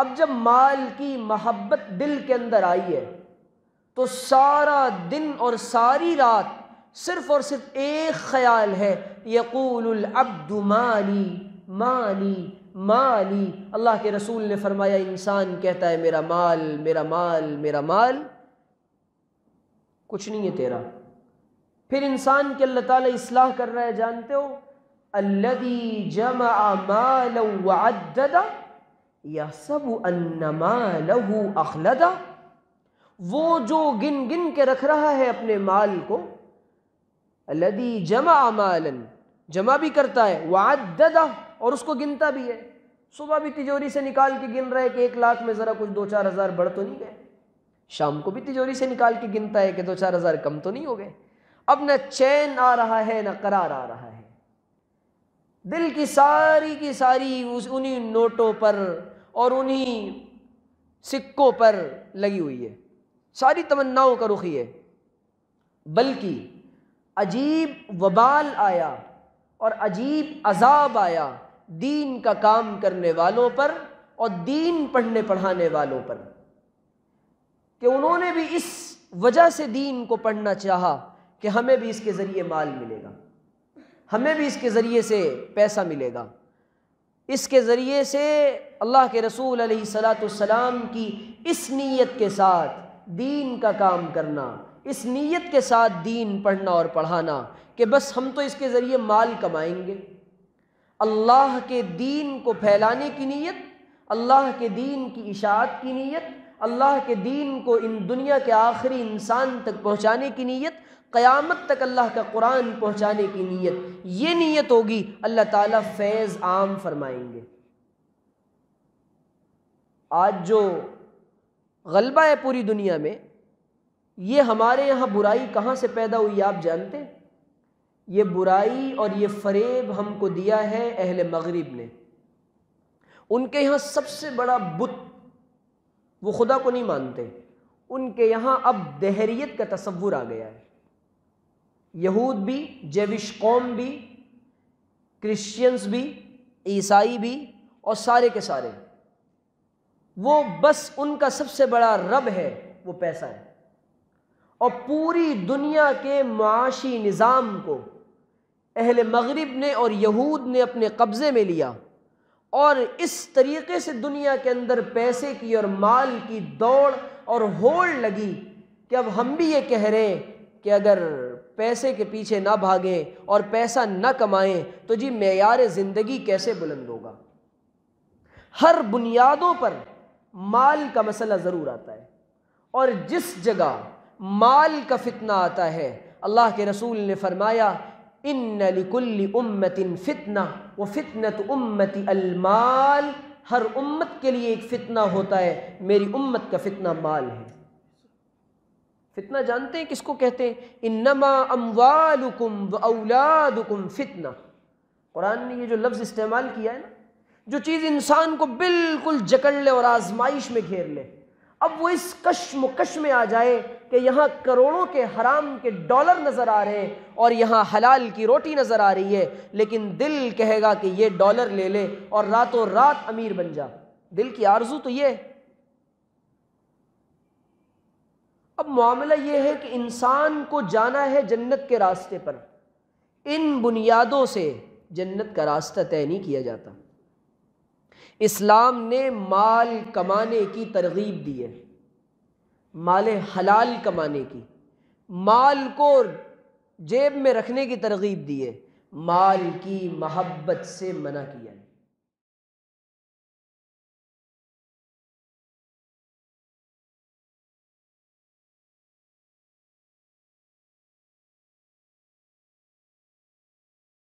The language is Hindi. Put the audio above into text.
अब जब माल की मोहब्बत दिल के अंदर आई है तो सारा दिन और सारी रात सिर्फ और सिर्फ एक ख्याल है, यक़ूलुल अब्दु माली माली माली। अल्लाह के रसूल ने फरमाया इंसान कहता है मेरा माल मेरा माल मेरा माल, कुछ नहीं है तेरा। फिर इंसान के अल्लाह ताला इस्लाह कर रहा है, जानते हो अल्लज़ी जमअ मालन व अद्ददा यसबु अन्न मालहु अख़लदा। वो जो गिन गिन के रख रहा है अपने माल को, अल्लज़ी जमअ मालन जमा भी करता है व अद्ददा और उसको गिनता भी है। सुबह भी तिजोरी से निकाल के गिन रहा है कि 1 लाख में ज़रा कुछ 2-4 हज़ार बढ़ तो नहीं गए, शाम को भी तिजोरी से निकाल के गिनता है कि 2-4 हज़ार कम तो नहीं हो गए। अब न चैन आ रहा है न करार आ रहा है, दिल की सारी उन्हीं नोटों पर और उन्हीं सिक्कों पर लगी हुई है, सारी तमन्नाओं का रुख ही है। बल्कि अजीब वबाल आया और अजीब अजाब आया दीन का काम करने वालों पर और दीन पढ़ने पढ़ाने वालों पर, कि उन्होंने भी इस वजह से दीन को पढ़ना चाहा कि हमें भी इसके ज़रिए माल मिलेगा, हमें भी इसके ज़रिए से पैसा मिलेगा, इसके ज़रिए से अल्लाह के रसूल अलैहिस्सलाम की इस नीयत के साथ दीन का काम करना, इस नीयत के साथ दीन पढ़ना और पढ़ाना कि बस हम तो इसके ज़रिए माल कमाएंगे। अल्लाह के दीन को फैलाने की नीयत, अल्लाह के दीन की इशाअत की नीयत, अल्लाह के दीन को इन दुनिया के आखिरी इंसान तक पहुँचाने की नीयत, क़यामत तक अल्लाह का कुरान पहुँचाने की नीयत, ये नीयत होगी अल्लाह ताला फैज़ आम फरमाएंगे। आज जो गलबा है पूरी दुनिया में, ये हमारे यहाँ बुराई कहाँ से पैदा हुई आप जानते हैं? ये बुराई और ये फरेब हमको दिया है अहले मग़रिब ने। उनके यहाँ सबसे बड़ा बुत, वो खुदा को नहीं मानते, उनके यहाँ अब देहरियत का तस्वुर आ गया है। यहूद भी, जेविश कौम भी, क्रिश्चियंस भी, ईसाई भी और सारे के सारे, वो बस उनका सबसे बड़ा रब है वो पैसा है। और पूरी दुनिया के माशी निज़ाम को अहले मग़रिब ने और यहूद ने अपने कब्ज़े में लिया और इस तरीक़े से दुनिया के अंदर पैसे की और माल की दौड़ और होड़ लगी कि अब हम भी ये कह रहे हैं कि अगर पैसे के पीछे ना भागें और पैसा ना कमाएं तो जी मेयार ज़िंदगी कैसे बुलंद होगा। हर बुनियादों पर माल का मसला ज़रूर आता है और जिस जगह माल का फितना आता है, अल्लाह के रसूल ने फरमाया इन्ना लिकुल्लि उम्मतिन फितना व फितनतु उम्मति अल-माल। हर उम्मत के लिए एक फितना होता है, मेरी उम्मत का फितना माल है। फितना जानते हैं किसको कहते हैं? इन्नमा अम्वालुकुम व औलादुकुम फितना। कुरान ने ये जो लफ्ज़ इस्तेमाल किया है ना, जो चीज़ इंसान को बिल्कुल जकड़ ले और आजमाइश में घेर ले, अब वो इस कश्मकश में आ जाए कि यहाँ करोड़ों के हराम के डॉलर नज़र आ रहे हैं और यहाँ हलाल की रोटी नज़र आ रही है, लेकिन दिल कहेगा कि ये डॉलर ले ले और रातों रात अमीर बन जा। दिल की आरज़ू तो ये। अब मामला ये है कि इंसान को जाना है जन्नत के रास्ते पर, इन बुनियादों से जन्नत का रास्ता तय नहीं किया जाता। इस्लाम ने माल कमाने की तरगीब दी है, माल हलाल कमाने की, माल को जेब में रखने की तरगीब दी है, माल की मोहब्बत से मना किया है।